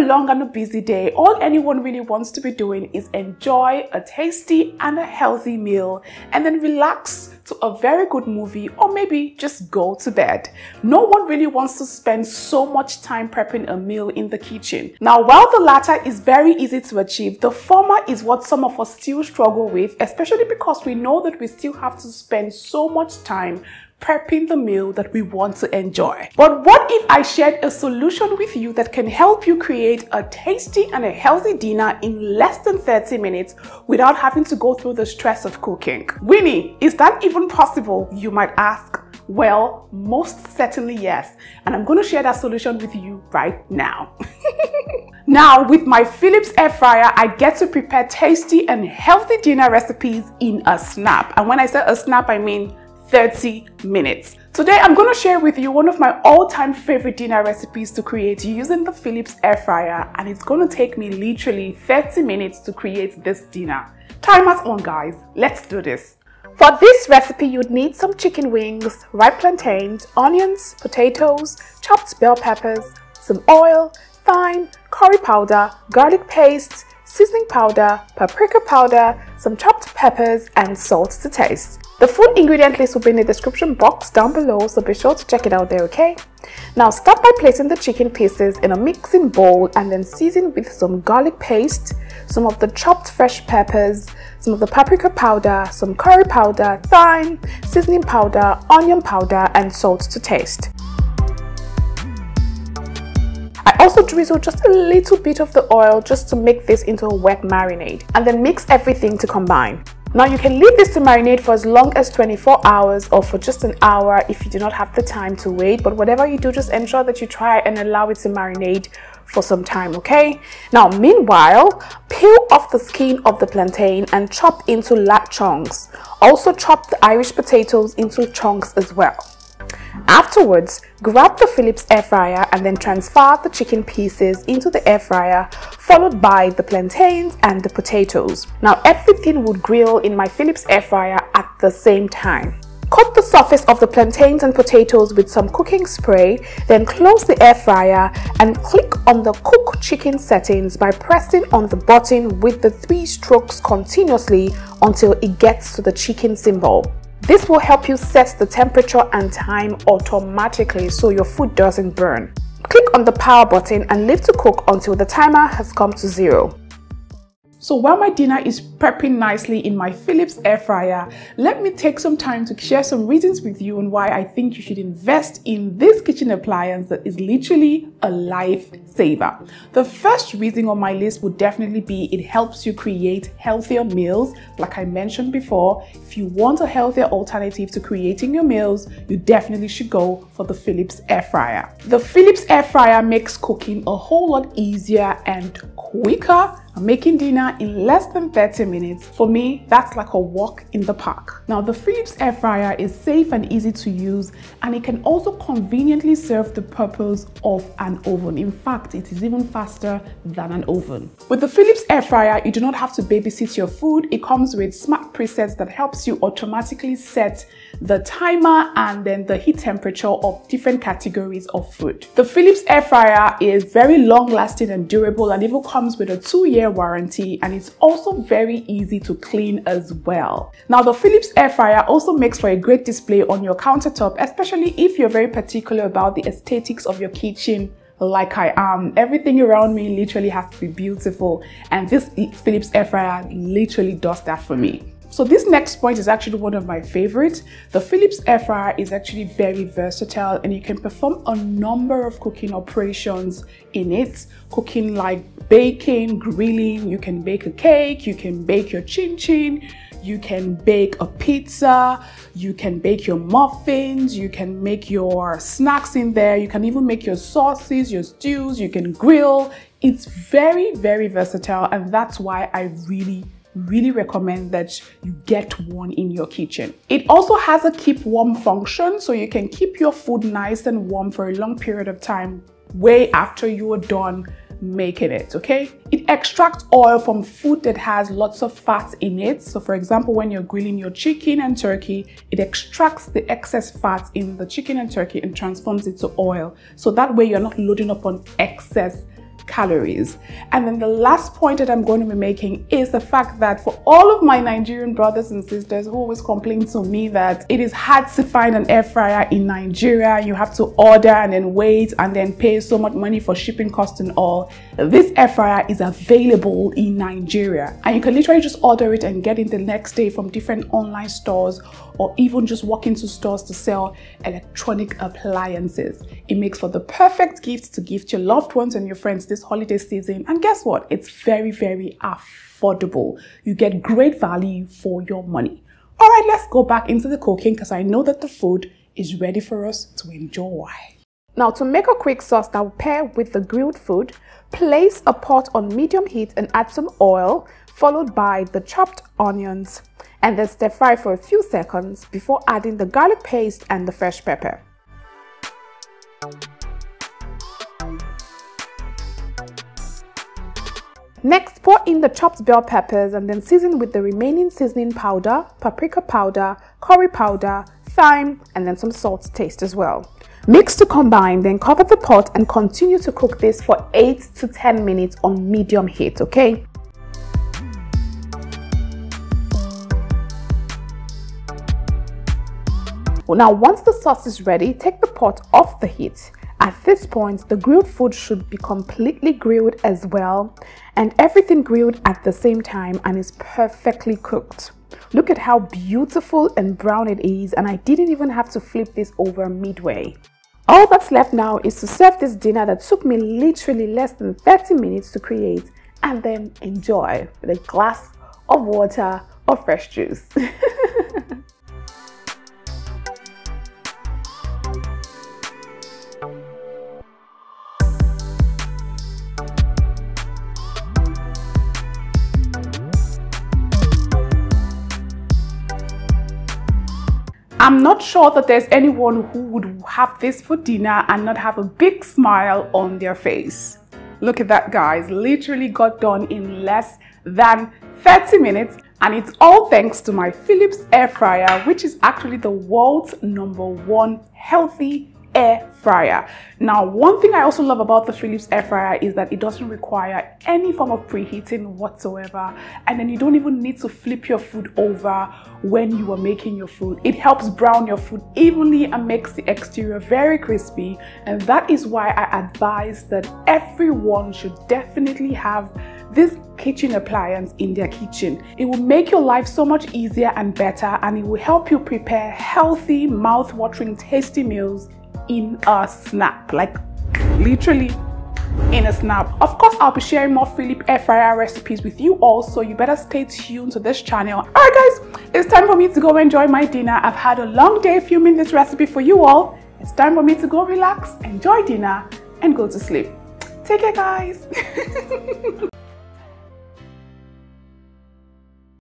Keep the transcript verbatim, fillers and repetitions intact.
a long and a busy day, all anyone really wants to be doing is enjoy a tasty and a healthy meal and then relax to a very good movie or maybe just go to bed. No one really wants to spend so much time prepping a meal in the kitchen. Now, while the latter is very easy to achieve, the former is what some of us still struggle with, especially because we know that we still have to spend so much time prepping the meal that we want to enjoy. But what if I shared a solution with you that can help you create a tasty and a healthy dinner in less than thirty minutes without having to go through the stress of cooking? Winnie, is that even possible, you might ask? Well, most certainly yes, and I'm going to share that solution with you right now. Now, with my Philips Airfryer, I get to prepare tasty and healthy dinner recipes in a snap. And when I say a snap, I mean thirty minutes. Today, I'm going to share with you one of my all-time favorite dinner recipes to create using the Philips Airfryer, and it's going to take me literally thirty minutes to create this dinner. Timer's on, guys. Let's do this. For this recipe, you'd need some chicken wings, ripe plantains, onions, potatoes, chopped bell peppers, some oil, thyme, curry powder, garlic paste, seasoning powder, paprika powder, some chopped peppers, and salt to taste. The full ingredient list will be in the description box down below, so be sure to check it out there, okay? Now start by placing the chicken pieces in a mixing bowl and then season with some garlic paste, some of the chopped fresh peppers, some of the paprika powder, some curry powder, thyme, seasoning powder, onion powder, and salt to taste. I also drizzle just a little bit of the oil just to make this into a wet marinade, and then mix everything to combine. Now you can leave this to marinate for as long as twenty-four hours or for just an hour if you do not have the time to wait, but whatever you do, just ensure that you try and allow it to marinate for some time, okay? Now meanwhile, peel off the skin of the plantain and chop into large chunks. Also chop the Irish potatoes into chunks as well. Afterwards, grab the Philips Airfryer and then transfer the chicken pieces into the airfryer, followed by the plantains and the potatoes. Now everything would grill in my Philips Airfryer at the same time. Coat the surface of the plantains and potatoes with some cooking spray, then close the airfryer and click on the cook chicken settings by pressing on the button with the three strokes continuously until it gets to the chicken symbol. This will help you set the temperature and time automatically so your food doesn't burn. Click on the power button and leave to cook until the timer has come to zero. So while my dinner is prepping nicely in my Philips Airfryer, let me take some time to share some reasons with you on why I think you should invest in this kitchen appliance that is literally a lifesaver. The first reason on my list would definitely be it helps you create healthier meals. Like I mentioned before, if you want a healthier alternative to creating your meals, you definitely should go for the Philips Airfryer. The Philips Airfryer makes cooking a whole lot easier and quicker. I'm making dinner in less than thirty minutes. For me, that's like a walk in the park. Now, the Philips Airfryer is safe and easy to use, and it can also conveniently serve the purpose of an oven. In fact, it is even faster than an oven. With the Philips Airfryer, you do not have to babysit your food. It comes with smart presets that helps you automatically set the timer and then the heat temperature of different categories of food. The Philips Airfryer is very long-lasting and durable, and even comes with a two-year warranty, and it's also very easy to clean as well. Now, the Philips Airfryer also makes for a great display on your countertop, especially if you're very particular about the aesthetics of your kitchen like I am. Everything around me literally has to be beautiful, and this Philips Airfryer literally does that for me. So this next point is actually one of my favorites. The Philips Airfryer is actually very versatile, and you can perform a number of cooking operations in it. Cooking like baking, grilling, you can bake a cake, you can bake your chin chin, you can bake a pizza, you can bake your muffins, you can make your snacks in there, you can even make your sauces, your stews, you can grill. It's very, very versatile, and that's why I really really recommend that you get one in your kitchen. It also has a keep warm function, so you can keep your food nice and warm for a long period of time way after you are done making it, okay? It extracts oil from food that has lots of fat in it. So for example, when you're grilling your chicken and turkey, it extracts the excess fat in the chicken and turkey and transforms it to oil. So that way you're not loading up on excess calories. And then the last point that I'm going to be making is the fact that for all of my Nigerian brothers and sisters who always complain to me that it is hard to find an air fryer in Nigeria, you have to order and then wait and then pay so much money for shipping costs and all, this air fryer is available in Nigeria, and you can literally just order it and get it the next day from different online stores or even just walk into stores to sell electronic appliances. It makes for the perfect gift to gift your loved ones and your friends this holiday season, and guess what, it's very very affordable. You get great value for your money. All right, let's go back into the cooking because I know that the food is ready for us to enjoy. Now, to make a quick sauce that will pair with the grilled food, place a pot on medium heat and add some oil, followed by the chopped onions, and then stir fry for a few seconds before adding the garlic paste and the fresh pepper. Next, pour in the chopped bell peppers and then season with the remaining seasoning powder, paprika powder, curry powder, thyme, and then some salt to taste as well. Mix to combine, then cover the pot and continue to cook this for eight to ten minutes on medium heat, okay? Well, now, once the sauce is ready, take the pot off the heat. At this point, the grilled food should be completely grilled as well, and everything grilled at the same time and is perfectly cooked. Look at how beautiful and brown it is, and I didn't even have to flip this over midway. All that's left now is to serve this dinner that took me literally less than thirty minutes to create, and then enjoy with a glass of water or fresh juice. I'm not sure that there's anyone who would have this for dinner and not have a big smile on their face. Look at that, guys. Literally got done in less than thirty minutes, and it's all thanks to my Philips Airfryer, which is actually the world's number one healthy air fryer. Now, one thing I also love about the Philips air fryer is that it doesn't require any form of preheating whatsoever, and then you don't even need to flip your food over when you are making your food. It helps brown your food evenly and makes the exterior very crispy, and that is why I advise that everyone should definitely have this kitchen appliance in their kitchen. It will make your life so much easier and better, and it will help you prepare healthy, mouth-watering, tasty meals in a snap, like literally in a snap. Of course, I'll be sharing more Philips air fryer recipes with you all, so you better stay tuned to this channel. All right, guys, it's time for me to go enjoy my dinner. I've had a long day filming this recipe for you all. It's time for me to go relax, enjoy dinner, and go to sleep. Take care, guys.